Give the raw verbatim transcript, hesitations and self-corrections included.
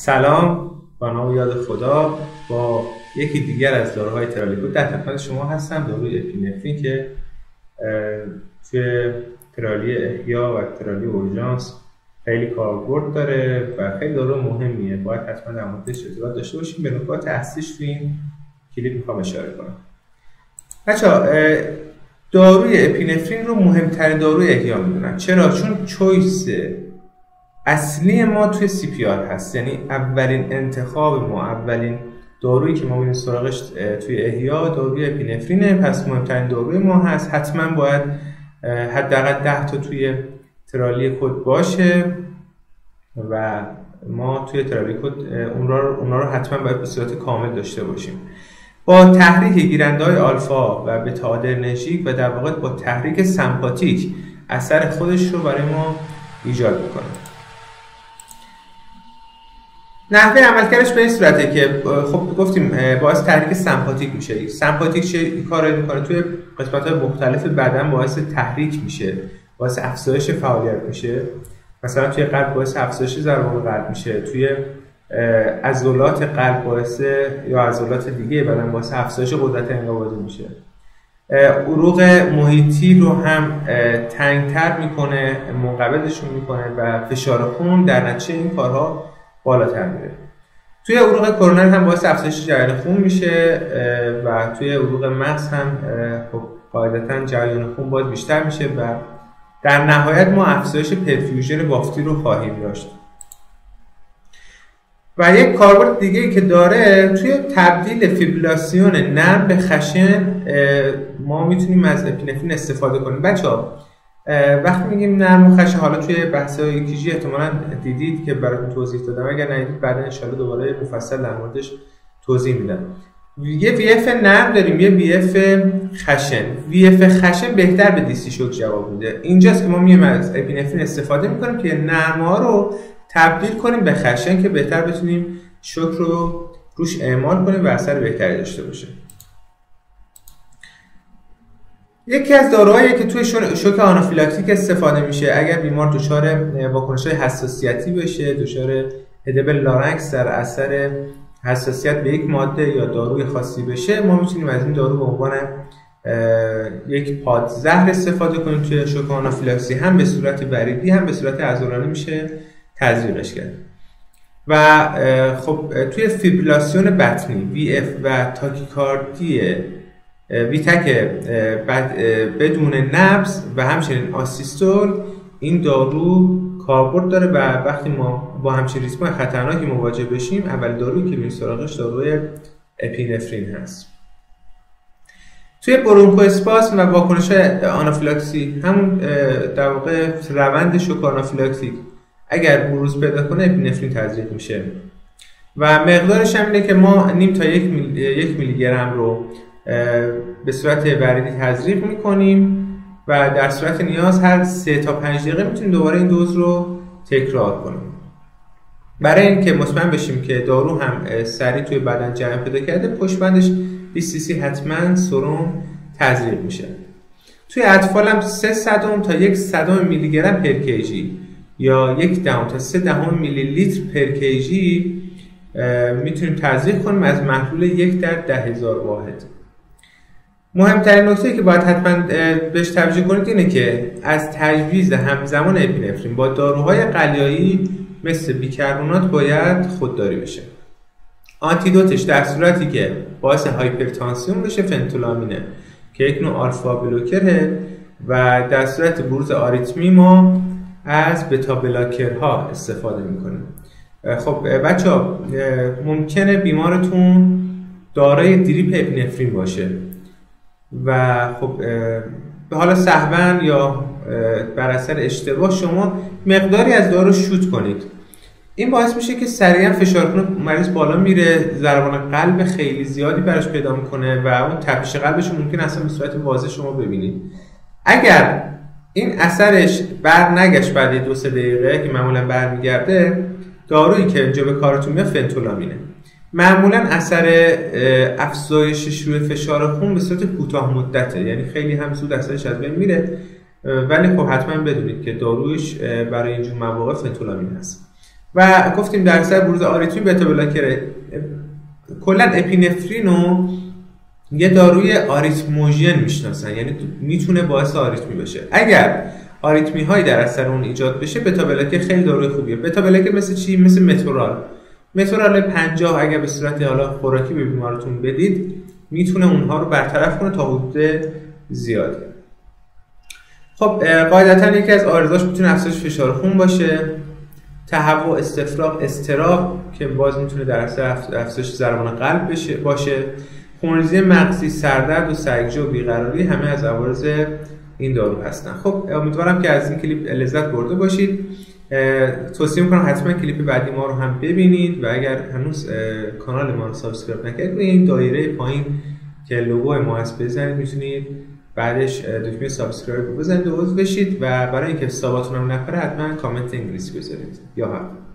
سلام، با نام یاد خدا، با یکی دیگر از داروهای ترالی کد در خدمت شما هستم. داروی اپی نفرین که توی ترالی احیا و ترالی اورژانس خیلی کاربرد داره و خیلی دارو مهمیه، باید حتما در موردش اطلاعات داشته باشیم. به نکات اصلیش توی این کلیپ میخوام اشاره کنم. بچه‌ها، داروی اپی نفرین رو مهمترین داروی احیا میدونم. چرا؟ چون چویس اصلی ما توی سی پی آر هست، یعنی اولین انتخاب ما، اولین دارویی که ما میریم سراغش توی احیا داروی اپی نفرینه. پس مهمترین داروی ما هست، حتما باید حداقل ده تا توی ترالی کد باشه و ما توی ترالی کد اونا رو حتما باید به صورت کامل داشته باشیم. با تحریک گیرنده‌های آلفا و بتا آدرنرژیک و در واقع با تحریک سمپاتیک اثر خودش رو برای ما ایجاد میکنه. نحوه عملکردش به این صورته که خب گفتیم باعث تحریک سمپاتیک میشه. سمپاتیک چه کاری میکنه؟ توی قسمت‌های مختلف بدن باعث تحریک میشه، باعث افزایش فعالیت میشه. مثلا توی قلب باعث افزایش ضربان قلب میشه، توی عضلات قلب باعث یا عضلات دیگه بدن باعث افزایش قدرت انقباضی میشه. عروق محیطی رو هم تنگتر میکنه، منقبضشون میکنه و فشار خون در نتیجه این کارها بالاتر میره. توی عروق کرونر هم باعث افزایش جریان خون میشه و توی عروق مغز هم خب قاعدتاً جریان خون باز بیشتر میشه و در نهایت ما افزایش پرفیوژن بافتی رو خواهیم داشت. و یک کاربرد دیگه که داره، توی تبدیل فیبریلاسیون نرم به خشن ما میتونیم از اپی نفرین استفاده کنیم. بچه‌ها، وقتی میگیم نرم و خشن، حالا توی بحث های ایکیجی احتمالاً دیدید که براتون توضیح دادم، اگر ندیدید بعدا انشالله دوباره مفصل در موردش توضیح میدم. یه وی اف نرم داریم، یه وی اف خشن. وی اف خشن بهتر به دیستی شوک جواب میده. اینجاست که ما میایم از اپی نفرین استفاده میکنیم که نرما رو تبدیل کنیم به خشن که بهتر بتونیم شوک رو روش اعمال کنیم و اثر بهتری داشته باشه. یکی از داروهایی که توی شوک آنافیلاکتیک استفاده میشه، اگر بیمار دچار واکنش‌های حساسیتی بشه، دچار هدبل لارنکس در اثر حساسیت به یک ماده یا داروی خاصی بشه، ما میتونیم از این دارو به عنوان یک پاد زهر استفاده کنیم. توی شوک آنافیلاکسی هم به صورت وریدی هم به صورت عضلانی میشه تزریقش کرد. و خب توی فیبریلاسیون بطنی، وی اف و تاکیکاردی ویتک بدون نبض و همچنین آسیستول، این دارو کاربرد داره و وقتی ما با همچین ریسک‌های خطرناکی مواجه بشیم، اول دارویی که میریم سراغش داروی اپی نفرین هست. توی برونکو اسپاسم و واکنش آنافیلاکسی، همون در واقع روند شوک آنافیلاکسی، اگر بروز پیدا کنه اپی نفرین تزریق میشه و مقدارش هم اینه که ما نیم تا یک میلی, یک میلی گرم رو به صورت وریدی تزریق میکنیم و در صورت نیاز هر سه تا پنج دقیقه میتونیم دوباره این دوز رو تکرار کنیم. برای اینکه مطمئن بشیم که دارو هم سریع توی بدن جریان پیدا کرده، پشت بندش بیست سی سی حتما سرم تزریق میشه. توی اطفال هم سه صدم تا یک صدم میلی گرم پر کیجی یا یک دهم تا سه دهم میلی لیتر پر کیجی میتونیم تزریق کنیم از محلول یک در ده هزار واحد. مهمترین نکته که باید حتما بهش توجه کنید اینه که از تجویز همزمان اپی نفرین با داروهای قلیایی مثل بیکربنات باید خودداری بشه. آنتیدوتش در صورتی که باعث هایپرتانسیون بشه فنتولامینه که یک نوع آلفا بلوکره و در صورت بروز آریتمی ما از بتا بلاکرها استفاده میکنیم. خب بچه‌ها، ممکنه بیمارتون دارای دریپ اپی نفرین باشه و خب به حالا سهواً یا بر اثر اشتباه شما مقداری از دارو شوت کنید، این باعث میشه که سریعا فشار خون مریض بالا میره، ضربان قلب خیلی زیادی براش پیدا میکنه و اون تپش قلبش ممکن اصلا به صورت واضح شما ببینید. اگر این اثرش بر نگشت بعد دو سه دقیقه که معمولا برمیگرده، دارویی که اینجا به کارتون میاد فنتولامینه. معمولا اثر افزایش شروع فشار خون به صورت کوتاه مدته، یعنی خیلی هم زود اثرش از بین میره، ولی خب حتما بدونید که دارویش برای اینجور مواقع فنتولامین هست. و گفتیم در اثر بروز آریتمی بتا بلاکر کلا اپی نفرین رو یه داروی آریتموژن میشناسن، یعنی میتونه باعث آریتمی بشه. اگر آریتمی های در اثر اون ایجاد بشه، بتا بلاکر خیلی داروی خوبیه. بتا بلاکر مثل چی؟ مثل متورال. متورال پنجاه اگر به صورت حالا خوراکی به بیمارتون بدید میتونه اونها رو برطرف کنه تا حدود زیاد. خب قاعدتا یکی از آرزاش میتونه افزایش فشار خون باشه، تهوع، استفراغ، اضطراب که باز میتونه در اثر افزایش ضربان قلب بشه باشه، خونریزی مغزی، سردرد و سرگیجه و بیقراری همه از عوارض این دارو هستن. خب امیدوارم که از این کلیپ لذت برده باشید. توصیه میکنم حتما کلیپ بعدی ما رو هم ببینید و اگر هنوز کانال ما رو سابسکرایب نکردید این دایره پایین که لوگو ما هست بزنید، میتونید بعدش دکمه سابسکرایب بزنید و عضو بشید و برای اینکه حساباتون هم نپره حتما کامنت انگلیسی بذارید. یا هم